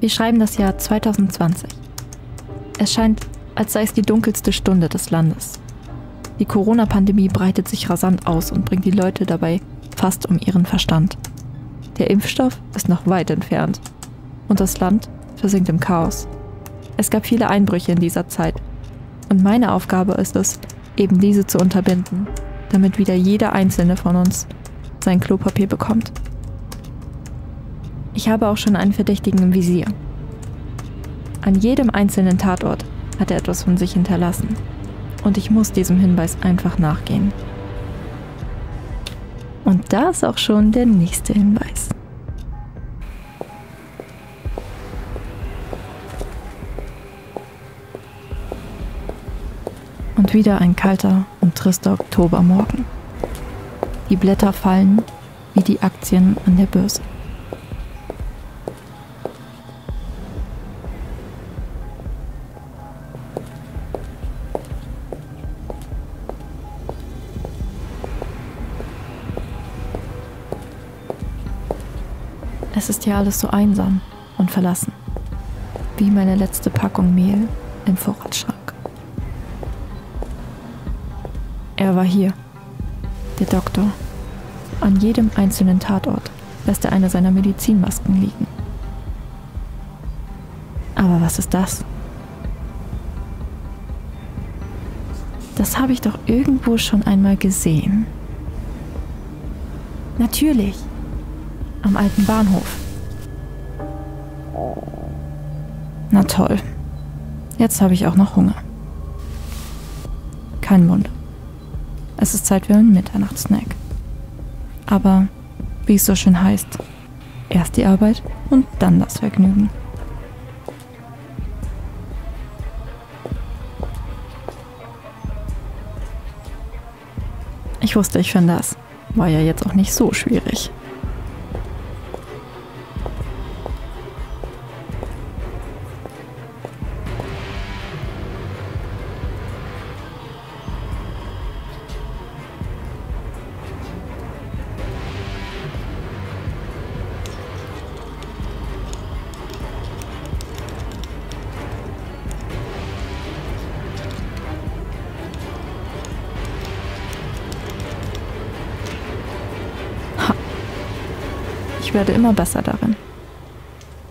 Wir schreiben das Jahr 2020. Es scheint, als sei es die dunkelste Stunde des Landes. Die Corona-Pandemie breitet sich rasant aus und bringt die Leute dabei fast um ihren Verstand. Der Impfstoff ist noch weit entfernt. Und das Land versinkt im Chaos. Es gab viele Einbrüche in dieser Zeit. Und meine Aufgabe ist es, eben diese zu unterbinden, damit wieder jeder Einzelne von uns sein Klopapier bekommt. Ich habe auch schon einen Verdächtigen im Visier. An jedem einzelnen Tatort hat er etwas von sich hinterlassen. Und ich muss diesem Hinweis einfach nachgehen. Und da ist auch schon der nächste Hinweis. Und wieder ein kalter und trister Oktobermorgen. Die Blätter fallen wie die Aktien an der Börse. Es ist ja alles so einsam und verlassen, wie meine letzte Packung Mehl im Vorratsschrank. Er war hier, der Doktor. An jedem einzelnen Tatort lässt er eine seiner Medizinmasken liegen. Aber was ist das? Das habe ich doch irgendwo schon einmal gesehen. Natürlich! Am alten Bahnhof. Na toll. Jetzt habe ich auch noch Hunger. Kein Mund. Es ist Zeit für einen Mitternachtssnack. Aber, wie es so schön heißt, erst die Arbeit und dann das Vergnügen. Ich wusste, ich finde das. War ja jetzt auch nicht so schwierig. Ich werde immer besser darin.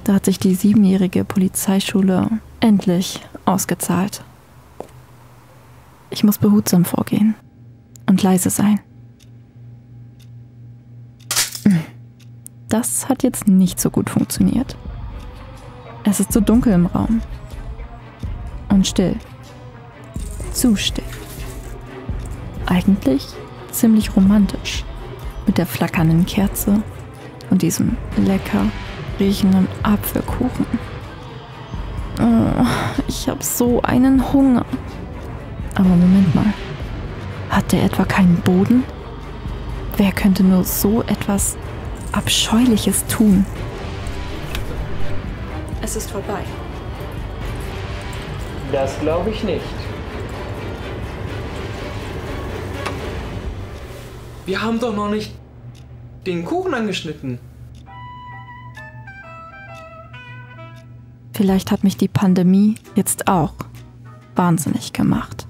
Da hat sich die 7-jährige Polizeischule endlich ausgezahlt. Ich muss behutsam vorgehen und leise sein. Das hat jetzt nicht so gut funktioniert. Es ist so dunkel im Raum. Und still. Zu still. Eigentlich ziemlich romantisch. Mit der flackernden Kerze. Und diesem lecker riechenden Apfelkuchen. Oh, ich habe so einen Hunger. Aber Moment mal. Hat der etwa keinen Boden? Wer könnte nur so etwas Abscheuliches tun? Es ist vorbei. Das glaube ich nicht. Wir haben doch noch nicht den Kuchen angeschnitten. Vielleicht hat mich die Pandemie jetzt auch wahnsinnig gemacht.